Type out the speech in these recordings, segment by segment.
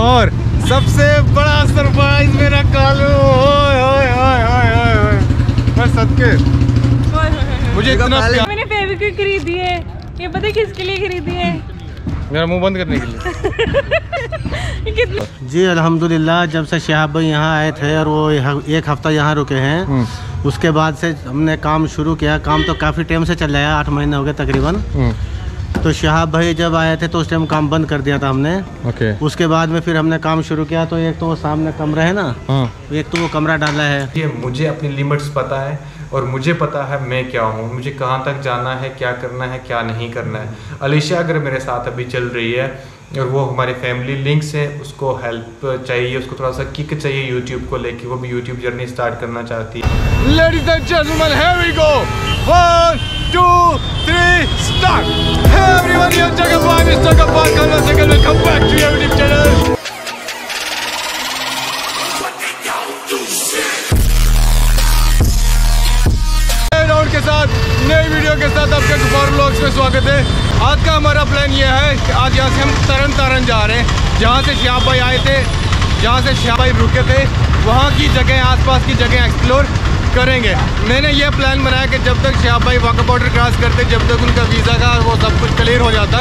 और सबसे बड़ा सरप्राइज मेरा कालू, बस सबके मुझे इतना मैंने फेविक्विक खरीदी है। ये पता है किसके लिए खरीदी है? मेरा मुंह बंद करने के लिए। जी अल्हम्दुलिल्लाह, जब से शिहाब भाई यहाँ आए थे और वो एक हफ्ता यहाँ रुके हैं, उसके बाद से हमने काम शुरू किया। काम तो काफ़ी टाइम से चल रहा है, 8 महीने हो गए तकरीबन। तो शिहाब भाई जब आए थे तो उस टाइम काम बंद कर दिया था हमने। उसके बाद में फिर हमने काम शुरू किया। तो एक तो वो सामने कमरा है ना, एक तो वो कमरा डाला है। ये मुझे अपनी लिमिट्स पता है और मुझे पता है मैं क्या हूँ, मुझे कहाँ तक जाना है, क्या करना है, क्या नहीं करना है। अलीशा अगर मेरे साथ अभी चल रही है और वो हमारे फैमिली लिंक से उसको हेल्प चाहिए, उसको थोड़ा सा किक चाहिए यूट्यूब को लेके, वो भी यूट्यूब जर्नी स्टार्ट करना चाहती है। Ladies and gentleman, here we go, 1 2 3 start. Hey everyone, you are Jagat Gaffar Khan का channel, welcome back to your YouTube channel. के साथ नई वीडियो के साथ आपके गफ्फार व्लॉग्स में स्वागत है। आज का हमारा प्लान ये है कि आज यहाँ से हम तरन तारण जा रहे हैं, जहाँ से शिहाब भाई आए थे, जहाँ से शिहाब भाई रुके थे, वहाँ की जगह, आसपास की जगह एक्सप्लोर करेंगे। मैंने ये प्लान बनाया कि जब तक शिहाब भाई वाघा बॉर्डर क्रॉस करते, जब तक उनका वीज़ा का वो सब कुछ क्लियर हो जाता,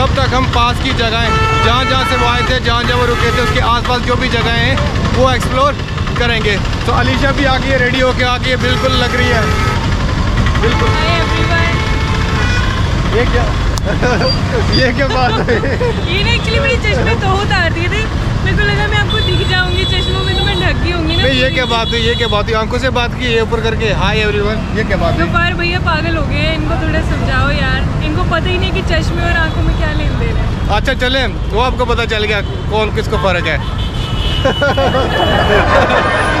तब तक हम पास की जगह जहाँ से वो आए थे, जहाँ वो रुके थे, उसके आसपास जो भी जगह हैं वो एक्सप्लोर करेंगे। तो अलीशा भी आ गई है, रेडी होके आ गई है, बिल्कुल लग रही है बिल्कुल। ये क्या क्या बात है? ये एक्चुअली मेरी चश्मे तो आ रही थी, मेरे को लगा मैं आपको दिख जाऊंगी चश्मों में, तो मैं ढक गई होंगी ना। नहीं, ये क्या बात है, ये क्या बात है। आंखों से बात की ये ऊपर करके, हाय एवरीवन, ये क्या बात है। गफ्फार भैया पागल हो गए, इनको थोड़ा समझाओ यार, इनको पता ही नहीं कि चश्मे और आंखों में क्या लेन देन है। अच्छा चले, वो आपको पता चल गया कौन किसको फर्क है।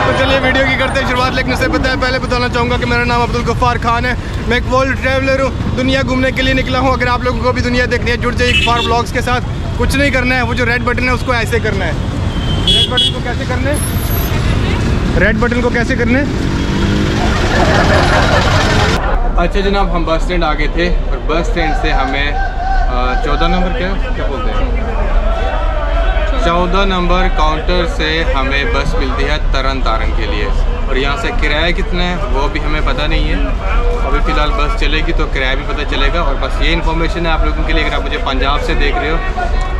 तो चलिए वीडियो की करते हैं शुरुआत। लेकिन उससे पहले बताना चाहूँगा कि मेरा नाम अब्दुल गफ्फार खान है, मैं एक वर्ल्ड ट्रैवलर हूँ, दुनिया घूमने के लिए निकला हूँ। अगर आप लोगों को भी दुनिया देखनी है, जुड़ जाइए गफ्फार व्लॉग्स के साथ। कुछ नहीं करना है, वो जो रेड बटन है उसको ऐसे करना है। रेड बटन को कैसे करना है, रेड बटन को कैसे करना है। अच्छा जनाब, हम बस स्टैंड आ गए थे और बस स्टैंड से हमें 14 नंबर क्या बोलते हैं, 14 नंबर काउंटर से हमें बस मिलती है तरन तारण के लिए। और यहाँ से किराया कितना है वो भी हमें पता नहीं है। अभी फ़िलहाल बस चलेगी तो किराया भी पता चलेगा। और बस ये इन्फॉर्मेशन है आप लोगों के लिए, अगर आप मुझे पंजाब से देख रहे हो,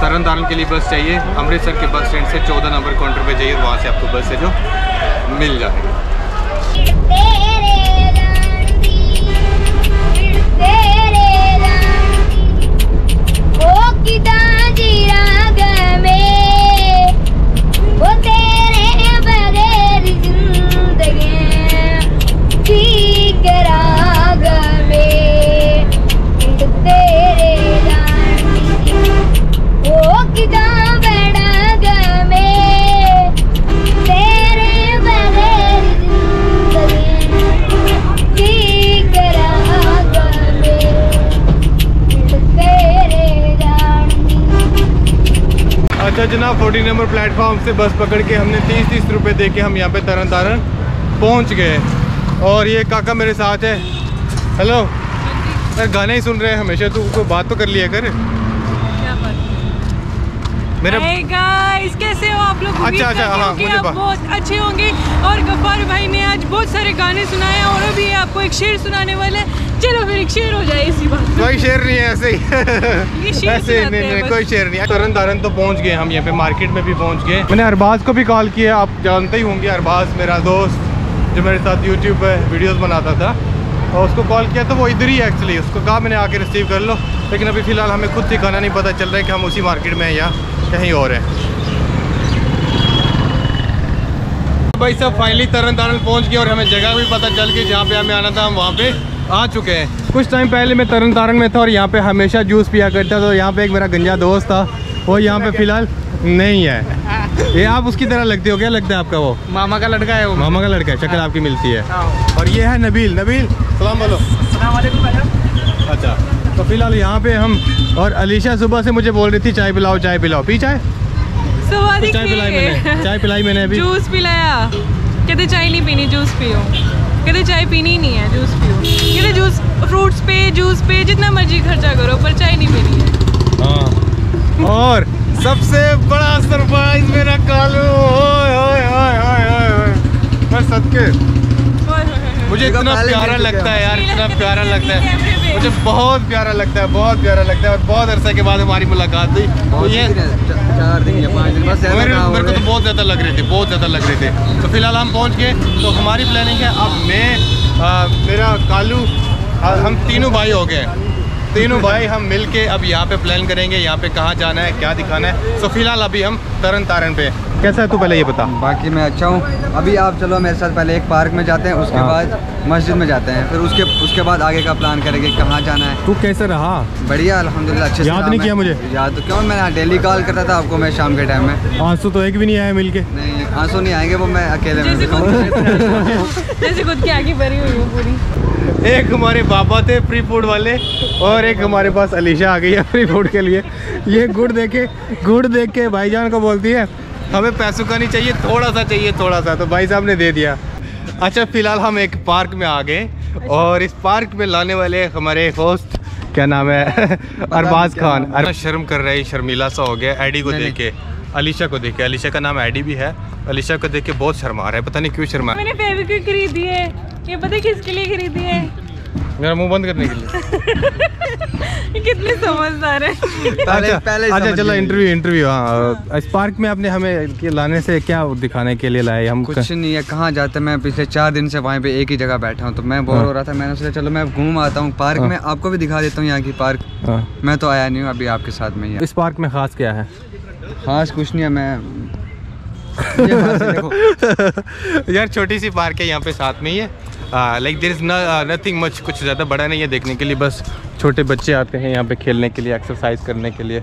तरन तारण के लिए बस चाहिए, अमृतसर के बस स्टैंड से 14 नंबर काउंटर पे जाइए, वहाँ से आपको बस है जो मिल जाएगी। वो तेरे बगैर जिंदगी जी करागा में तेरे वो किदा बड़ा में तेरे बगैर जिंदगी जी करागा में तेरे। अच्छा जनाब, 40 नंबर प्लेटफॉर्म से बस पकड़ के हमने 30-30 रुपये दे के हम यहाँ पे तरन तारण पहुँच गए। और ये काका मेरे साथ है। हेलो यार, गाने ही सुन रहे हैं हमेशा, तू कोई बात तो कर लिया कर। क्या बात मेरा गाइस, कैसे हो आप लोग? अच्छा अच्छा, हाँ मुझे बहुत अच्छे होंगे। और गफ्फार भाई ने आज बहुत सारे गाने सुनाए और अभी आपको एक शेर सुनाने वाले। चलो फिर एक शेर हो जाए इसी बात। कोई शेर नहीं है, ऐसे ही ऐसे नहीं, कोई शेर नहीं है। तरन तारण तो पहुंच गए हम, यहाँ पे मार्केट में भी पहुंच गए। मैंने अरबाज को भी कॉल किया, आप जानते ही होंगे अरबाज मेरा दोस्त जो मेरे साथ यूट्यूब पर वीडियोस बनाता था, और उसको कॉल किया तो वो इधर ही एक्चुअली, उसको कहा मैंने आके रिसीव कर लो। लेकिन अभी फ़िलहाल हमें खुद ठिकाना नहीं पता चल रहा है कि हम उसी मार्केट में हैं या कहीं और हैं। भाई साहब फाइनली तरन तारण पहुँच गए और हमें जगह भी पता चल गई, जहाँ पर हमें आना था हम वहाँ पर आ चुके हैं। कुछ टाइम पहले मैं तरन तारण में था और यहाँ पे हमेशा जूस पिया करता था। तो यहाँ पे एक मेरा गंजा दोस्त था, वो यहाँ पे फ़िलहाल नहीं है। ये आप उसकी तरह लगते हो, क्या लगता है आपका? वो मामा का लड़का है, वो मामा का लड़का है, शक्ल आपकी मिलती है। और ये है नबील। नबील सलाम बोलो। अच्छा तो फ़िलहाल यहाँ पे हम, और अलीशा सुबह से मुझे बोल रही थी चाय पिलाओ चाय पिलाओ, पी चाय पिलाई मैंने, चाय पिलाई मैंने, अभी जूस पिलाया। कहते चाय नहीं पीनी, जूस पियो। कहते चाय पीनी नहीं है, जूस पियो। कहते जूस, फ्रूट्स पे, जूस पे जितना मर्जी खर्चा करो पर चाय नहीं पीनी है। हाँ और सबसे बड़ा सरप्राइज मेरा कालू। ओए ओए ओए ओए ओए मैं सदके मुझे इतना प्यारा लगता है यार, इतना प्यारा लगता है मुझे, बहुत प्यारा लगता है, बहुत प्यारा लगता है। और बहुत अरसे के बाद हमारी मुलाकात हुई, तो ये 4 दिन या 5 दिन बस मेरे को तो बहुत ज़्यादा लग रहे थे, बहुत ज़्यादा लग रहे थे। तो फिलहाल हम पहुँच गए, तो हमारी प्लानिंग है अब मैं, मेरा कालू, हम तीनों भाई हो गए, तीनों भाई हम मिलके अब यहाँ पे प्लान करेंगे, यहाँ पे कहाँ जाना है, क्या दिखाना है। सो फिलहाल अभी हम तरन तारण पे। कैसा है तू पहले ये बता? बाकी मैं अच्छा हूँ। अभी आप चलो मेरे साथ, पहले एक पार्क में जाते हैं, उसके बाद मस्जिद में जाते हैं, फिर उसके बाद आगे का प्लान करेंगे कहाँ जाना है। तू कैसे रहा? बढ़िया अल्हम्दुलिल्लाह, अच्छे से। याद नहीं किया मुझे? याद तो क्यों, मैं डेली कॉल करता था आपको मैं शाम के टाइम में। आंसू तो एक भी नहीं आया मिल के? नहीं आंसू नहीं आएंगे, वो मैं अकेले में जैसे खुद की आगे भरी हुई हूँ पूरी। एक हमारे बाबा थे फ्री फूड वाले और एक हमारे पास अलीशा आ गई है फ्री फूड के लिए। ये गुड़ देख के भाईजान को बोलती है हमें पैसों का नहीं चाहिए, थोड़ा सा चाहिए, थोड़ा सा, तो भाई साहब ने दे दिया। अच्छा फिलहाल हम एक पार्क में आ गए और इस पार्क में लाने वाले हमारे होस्ट, क्या नाम है, अरबाज खान। शर्म कर रही, शर्मीला सा हो गया एडी को देख के, अलीशा को देख के। अलीशा का नाम एडी भी है। अलीशा को देख के बहुत शर्मा रहा है, पता नहीं क्यों शर्मा। मैंने फेविक्विक खरीदी है, ये पता है किसके लिए खरीदी है? मेरा मुंह बंद करने के लिए। कितने समझदार है। अच्छा चलो इंटरव्यू। हाँ, इस पार्क में आपने हमें लाने से, क्या दिखाने के लिए लाए? हम कुछ नहीं है। कहाँ जाते, मैं पिछले 4 दिन से वहीं पे एक ही जगह बैठा हूँ, तो मैं बोर हो रहा था। मैंने सोचा चलो मैं घूम आता हूँ पार्क में, आपको भी दिखा देता हूँ यहाँ की पार्क। मैं तो आया नहीं हूँ, अभी आपके साथ में। इस पार्क में खास क्या है? खास कुछ नहीं है, मैं यार छोटी सी पार्क है यहाँ पे साथ में ही है, like there is nothing much, कुछ ज़्यादा बड़ा नहीं है देखने के लिए, बस छोटे बच्चे आते हैं यहाँ पे खेलने के लिए, एक्सरसाइज करने के लिए।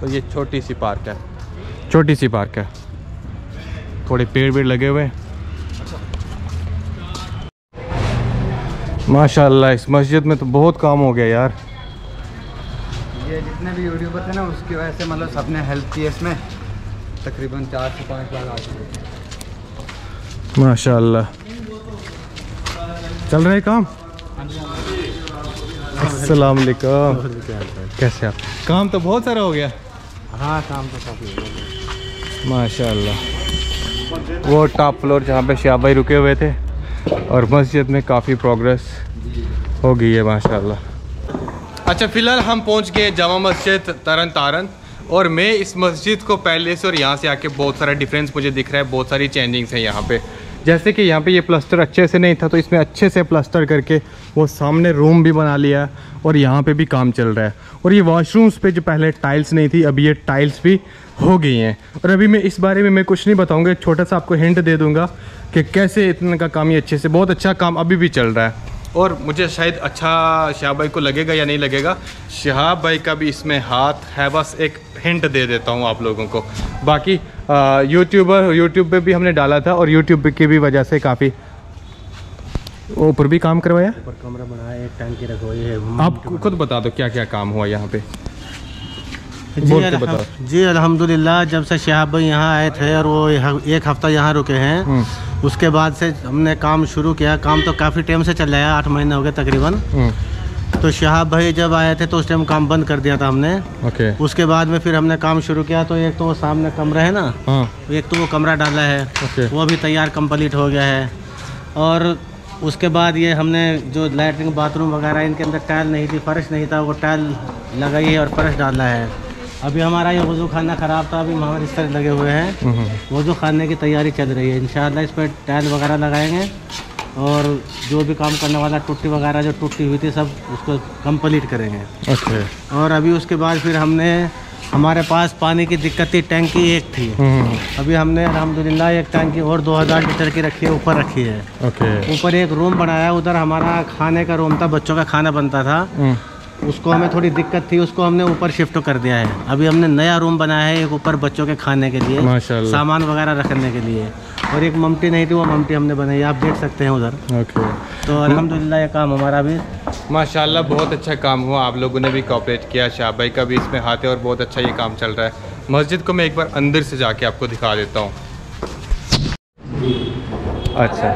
तो ये छोटी सी पार्क है, छोटी सी पार्क है, थोड़े पेड़ लगे हुए हैं। माशाल्लाह इस मस्जिद में तो बहुत काम हो गया यार। ये जितने भी यूट्यूबर थे ना, उसकी वजह से मतलब सबने हेल्प की इसमें, तकरीबन 4 से 5 लाख आदमी। माशाल्लाह चल रहा है काम। अस्सलाम वालेकुम, कैसे आप? काम तो बहुत सारा हो गया। हाँ काम तो काफ़ी हो गया माशाल्लाह। वो टॉप फ्लोर जहाँ पे शिहाब भाई रुके हुए थे, और मस्जिद में काफ़ी प्रोग्रेस हो गई है माशाल्लाह। अच्छा फिलहाल हम पहुँच गए जामा मस्जिद तरन तारण, और मैं इस मस्जिद को पहले से और यहाँ से आके बहुत सारा डिफरेंस मुझे दिख रहा है, बहुत सारी चेंजिंग्स हैं यहाँ पे। जैसे कि यहाँ पे ये प्लास्टर अच्छे से नहीं था, तो इसमें अच्छे से प्लास्टर करके वो सामने रूम भी बना लिया, और यहाँ पे भी काम चल रहा है। और ये वॉशरूम्स पे जो पहले टाइल्स नहीं थी, अभी ये टाइल्स भी हो गई हैं। और अभी मैं इस बारे में मैं कुछ नहीं बताऊँगा, छोटा सा आपको हिंट दे दूँगा कि कैसे इतना का काम, ये अच्छे से, बहुत अच्छा काम अभी भी चल रहा है। और मुझे शायद अच्छा शिहाब भाई को लगेगा या नहीं लगेगा, शिहाब भाई का भी इसमें हाथ है, बस एक हिंट दे देता हूँ आप लोगों को। बाकी यूट्यूब पे भी हमने डाला था, और यूट्यूब की भी वजह से काफ़ी ऊपर भी काम करवाया, ऊपर कमरा बनाया, एक टंकी रखवाई है। आप खुद बता दो क्या क्या काम हुआ यहाँ पे। जी अल्हम्दुलिल्लाह, जब से शिहाब भाई यहाँ आए थे और वो एक हफ्ता यहाँ रुके हैं, उसके बाद से हमने काम शुरू किया। काम तो काफ़ी टाइम से चल रहा है, 8 महीने हो गए तकरीबन। तो शिहाब भाई जब आए थे तो उस टाइम काम बंद कर दिया था हमने। उसके बाद में फिर हमने काम शुरू किया, तो एक तो वो सामने कमरा है ना, एक तो वो कमरा डाला है, वो भी तैयार कम्प्लीट हो गया है। और उसके बाद ये हमने जो लैट्रिन बाथरूम वगैरह, इनके अंदर टाइल नहीं थी, फर्श नहीं था, वो टाइल लगाई है और फर्श डाला है। अभी हमारा ये वज़ू खाना ख़राब था, अभी हमारे स्तर लगे हुए हैं, वज़ू खाने की तैयारी चल रही है। इंशाल्लाह इस पर टाइल वगैरह लगाएंगे, और जो भी काम करने वाला टूटी वगैरह जो टूटी हुई थी सब उसको कंप्लीट करेंगे। अच्छा। और अभी उसके बाद फिर हमने, हमारे पास पानी की दिक्कत थी, टैंकी एक थी, अभी हमने अल्हम्दुलिल्लाह एक टैंकी और 2000 लीटर की रखी है, ऊपर रखी है। ऊपर एक रूम बनाया, उधर हमारा खाने का रूम था, बच्चों का खाना बनता था, उसको हमें थोड़ी दिक्कत थी, उसको हमने ऊपर शिफ्ट कर दिया है। अभी हमने नया रूम बनाया है, एक ऊपर बच्चों के खाने के लिए, सामान वगैरह रखने के लिए, और एक ममटी नहीं थी, वो ममटी हमने बनाई, आप देख सकते हैं उधर। ओके। तो अल्हम्दुलिल्लाह ये काम हमारा भी माशाल्लाह बहुत अच्छा काम हुआ। आप लोगों ने भी कॉपरेट किया, शिहाब भाई का भी इसमें हाथ है, और बहुत अच्छा ये काम चल रहा है। मस्जिद को मैं एक बार अंदर से जाके आपको दिखा देता हूँ। अच्छा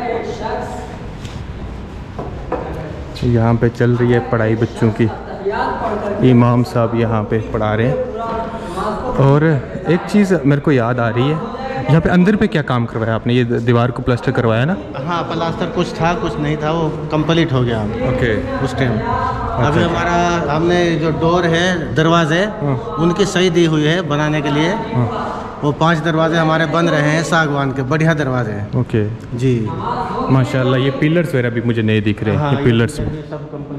यहाँ पे चल रही है पढ़ाई बच्चों की, इमाम साहब यहाँ पे पढ़ा रहे हैं। और एक चीज़ मेरे को याद आ रही है, यहाँ पे अंदर पे क्या काम करवाया आपने? ये दीवार को प्लास्टर करवाया ना? हाँ, प्लास्टर कुछ था कुछ नहीं था, वो कंप्लीट हो गया। ओके, उस टाइम अभी हमारा हमने जो डोर है दरवाजे उनकी सही दी हुई है बनाने के लिए। वो 5 दरवाजे हमारे बन रहे हैं सागवान के, बढ़िया दरवाजे हैं। ओके जी, माशाल्लाह। ये पिलर्स वगैरह भी मुझे नहीं दिख रहे। हाँ, ये पिलर्स सब कंपनी।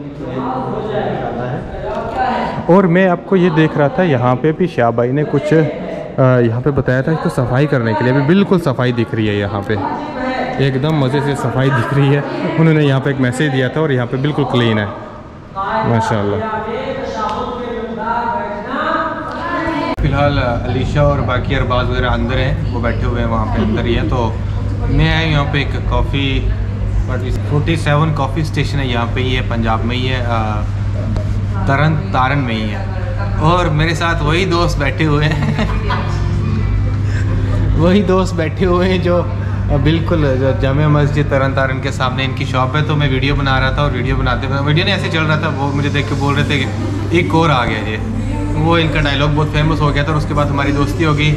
और मैं आपको ये देख रहा था यहाँ पे भी शाह भाई ने कुछ यहाँ पे बताया था इसको सफाई करने के लिए। अभी बिल्कुल सफाई दिख रही है, यहाँ पे एकदम मज़े से सफाई दिख रही है। उन्होंने यहाँ पे एक मैसेज दिया था और यहाँ पे बिल्कुल क्लीन है माशाल्लाह। फ़िलहाल अलीशा और बाकी अरबाज वगैरह अंदर हैं, वो बैठे हुए हैं वहाँ पे अंदर ही हैं। तो मैं आया यहाँ पे एक कॉफ़ी 47 कॉफ़ी स्टेशन है, यहाँ पे ही है, पंजाब में ही है, तरन तारण में ही है। और मेरे साथ वही दोस्त बैठे हुए हैं जो बिल्कुल जामा मस्जिद तरन तारण के सामने इनकी शॉप है। तो मैं वीडियो बना रहा था और वीडियो नहीं ऐसे चल रहा था, वो मुझे देख के बोल रहे थे कि एक और आ गया ये। वो इनका डायलॉग बहुत फेमस हो गया था और उसके बाद हमारी दोस्ती होगी।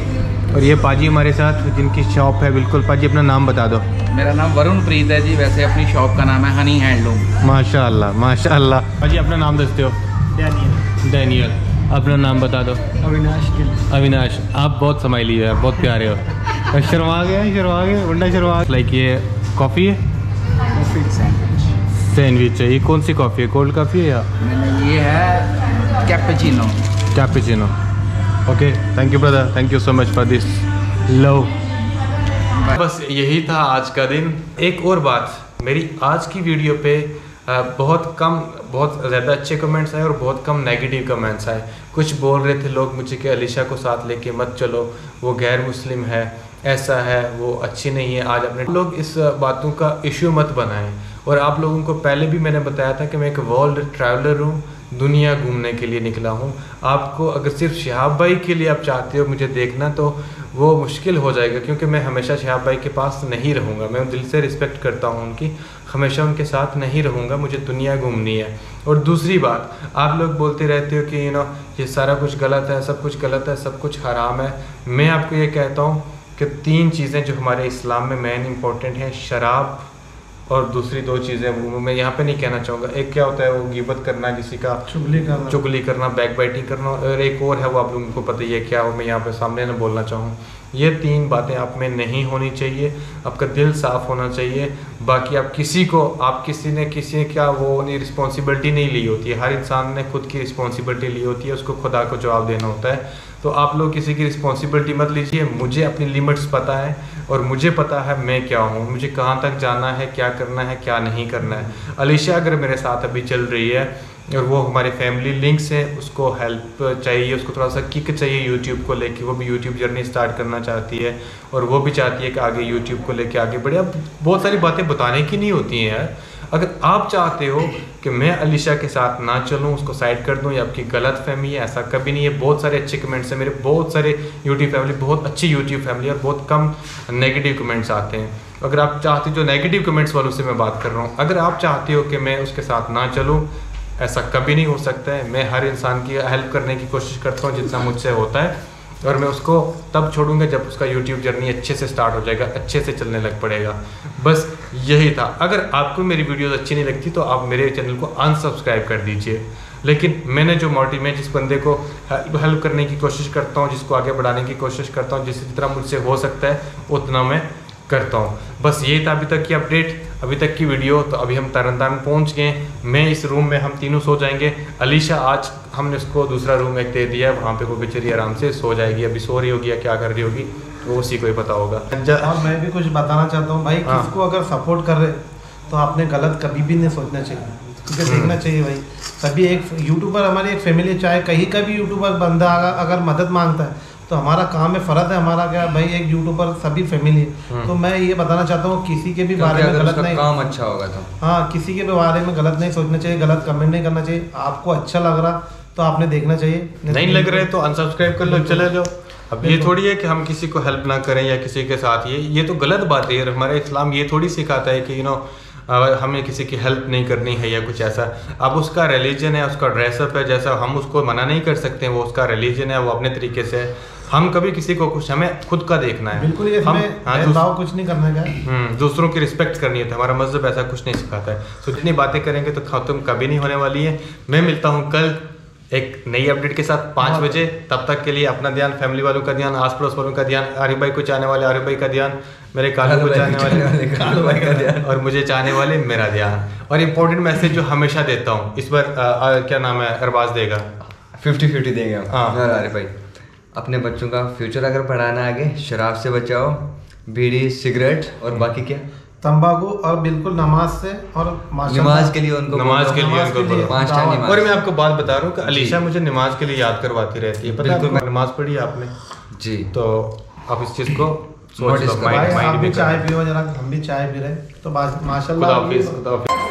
और ये पाजी हमारे साथ जिनकी शॉप है। बिल्कुल पाजी, अपना नाम बता दो। मेरा नाम वरुण प्रीत है जी, वैसे अपनी शॉप का नाम है हनी हैंडलूम। माशाल्लाह माशाल्लाह। पाजी अपना नाम दसते हो? डैनियल। डैनियल, अपना नाम बता दो। अविनाश। अविनाश, आप बहुत समाइली हो, बहुत प्यारे हो। शर्मा गया, शर्मा गया, वरना शर्मा। लाइक ये कॉफ़ी है, सैंडविच है। ये कौन सी कॉफ़ी है, कोल्ड कॉफ़ी है या? ये है cappuccino. Cappuccino, okay. Thank you brother, thank you so much for this love. बस यही था आज का दिन। एक और बात, मेरी आज की वीडियो पे बहुत ज़्यादा अच्छे कमेंट्स आए और बहुत कम नेगेटिव कमेंट्स आए। कुछ बोल रहे थे लोग मुझे कि अलीशा को साथ लेके मत चलो, वो गैर मुस्लिम है, ऐसा है, वो अच्छी नहीं है। आज अपने लोग इस बातों का इश्यू मत बनाएं। और आप लोगों को पहले भी मैंने बताया था कि मैं एक वर्ल्ड ट्रैवलर हूँ, दुनिया घूमने के लिए निकला हूँ। आपको अगर सिर्फ शिहाब भाई के लिए आप चाहते हो मुझे देखना तो वो मुश्किल हो जाएगा, क्योंकि मैं हमेशा शिहाब भाई के पास नहीं रहूँगा। मैं दिल से रिस्पेक्ट करता हूँ उनकी, हमेशा उनके साथ नहीं रहूँगा, मुझे दुनिया घूमनी है। और दूसरी बात, आप लोग बोलते रहते हो कि ये सारा कुछ गलत है, सब कुछ गलत है, सब कुछ हराम है। मैं आपको ये कहता हूँ कि 3 चीज़ें जो हमारे इस्लाम में मेन इम्पॉर्टेंट हैं, शराब और दूसरी 2 चीज़ें वो मैं यहाँ पे नहीं कहना चाहूँगा। एक क्या होता है, वो गिबत करना, किसी का चुगली करना, बैक बाइटिंग करना, और एक और है वो आप लोगों को पता ही है क्या, वो मैं यहाँ पे सामने ना बोलना चाहूँ। ये 3 बातें आप में नहीं होनी चाहिए। आपका दिल साफ होना चाहिए। बाकी आप किसी को, आप किसी ने क्या वो रिस्पॉन्सिबिलिटी नहीं ली होती है। हर इंसान ने खुद की रिस्पॉन्सिबिलिटी ली होती है, उसको खुदा को जवाब देना होता है। तो आप लोग किसी की रिस्पॉन्सिबिलिटी मत लीजिए। मुझे अपनी लिमिट्स पता है और मुझे पता है मैं क्या हूँ, मुझे कहाँ तक जाना है, क्या करना है, क्या नहीं करना है। अलीशा अगर मेरे साथ अभी चल रही है और वो हमारे फैमिली लिंक्स है, उसको हेल्प चाहिए, उसको थोड़ा सा किक चाहिए यूट्यूब को लेके। वो भी यूट्यूब जर्नी स्टार्ट करना चाहती है और वो भी चाहती है कि आगे यूट्यूब को लेके आगे बढ़े। अब बहुत सारी बातें बताने की नहीं होती हैं यार। अगर आप चाहते हो कि मैं अलीशा के साथ ना चलूं, उसको साइड कर दूं, या आपकी गलत फहमी है, ऐसा कभी नहीं है। बहुत सारे अच्छे कमेंट्स हैं मेरे, बहुत सारे यूट्यूब फैमिली, बहुत अच्छी यूट्यूब फैमिली, और बहुत कम नेगेटिव कमेंट्स आते हैं। अगर आप चाहते हो, जो नेगेटिव कमेंट्स वालों से मैं बात कर रहा हूँ, अगर आप चाहते हो कि मैं उसके साथ ना चलूँ, ऐसा कभी नहीं हो सकता है। मैं हर इंसान की हेल्प करने की कोशिश करता हूँ जितना मुझसे होता है, और मैं उसको तब छोड़ूंगा जब उसका यूट्यूब जर्नी अच्छे से स्टार्ट हो जाएगा, अच्छे से चलने लग पड़ेगा। बस यही था। अगर आपको मेरी वीडियोस अच्छी नहीं लगती तो आप मेरे चैनल को अनसब्सक्राइब कर दीजिए। लेकिन मैंने जो मोटिव है, जिस बंदे को हेल्प करने की कोशिश करता हूँ, जिसको आगे बढ़ाने की कोशिश करता हूँ, जिस तरह मुझसे हो सकता है उतना मैं करता हूँ। बस यही था अभी तक की अपडेट, अभी तक की वीडियो। तो अभी हम तरन तारण पहुँच गए। मैं इस रूम में हम तीनों सो जाएंगे। अलीशा आज हमने उसको दूसरा रूम एक दे दिया है, वहाँ पे वो बेचारी आराम से सो जाएगी। अभी सो रही होगी या क्या कर रही होगी वो उसी को ही पता होगा। अब मैं भी कुछ बताना चाहता हूँ भाई, किसको अगर सपोर्ट कर रहे तो आपने गलत कभी भी नहीं सोचना चाहिए, क्योंकि देखना चाहिए भाई। तभी एक यूट्यूबर हमारी एक फैमिली, चाहे कहीं का भी यूट्यूबर बंदा अगर मदद मांगता है तो हमारा काम है, फर्ज है हमारा क्या भाई, एक यूट्यूबर सभी फैमिली। तो मैं ये बताना चाहता हूँ, किसी के भी बारे में गलत नहीं, काम अच्छा होगा तो हाँ, किसी के भी बारे में गलत नहीं सोचना चाहिए, गलत कमेंट नहीं करना चाहिए। आपको अच्छा लग रहा तो आपने देखना चाहिए, नहीं लग रहे तो अनसब्सक्राइब कर लो, चले जाओ। अब ये थोड़ी है कि हम किसी को हेल्प ना करें या किसी के साथ, ये तो गलत बात है। हमारा इस्लाम ये थोड़ी सिखाता है कि हमें किसी की हेल्प नहीं करनी है या कुछ ऐसा। अब उसका रिलीजन है, उसका ड्रेसअप है, जैसा हम उसको मना नहीं कर सकते, वो उसका रिलीजन है, वो अपने तरीके से हम कभी किसी को कुछ, हमें खुद का देखना है, बिल्कुल ये हमें कुछ नहीं करने का, दूसरों की रिस्पेक्ट करनी है। हमारा मजहब ऐसा कुछ नहीं सिखाता है। तो इतनी बातें करेंगे तो खत्म कभी नहीं होने वाली है। मैं मिलता हूँ कल एक नई अपडेट के साथ 5 बजे। तब तक के लिए अपना ध्यान, फैमिली वालों का ध्यान, आस पड़ोस वालों का ध्यान, आरिफ भाई को चाहने वाले आरिफ भाई का ध्यान, मेरे कालू को चाहने वाले कालू भाई का ध्यान, और मुझे चाहने वाले मेरा ध्यान। और इम्पोर्टेंट मैसेज जो हमेशा देता हूँ, इस बार क्या नाम है अरबाज देगा, 50-50 देंगे हाँ आरिफ भाई। अपने बच्चों का फ्यूचर अगर पढ़ाना है आगे, शराब से बचाओ, बीड़ी सिगरेट और बाकी क्या तंबाकू, और बिल्कुल नमाज से और नमाज के लिए उनको, नमाज के लिए 5 टाइम। और मैं आपको बात बता रहा हूँ कि अलीशा मुझे नमाज के लिए याद करवाती रहती है, पता है नमाज पढ़ी आपने जी, तो आप इस चीज़ को सोच लो। हम भी चाय पी रहे तो माशाल्लाह।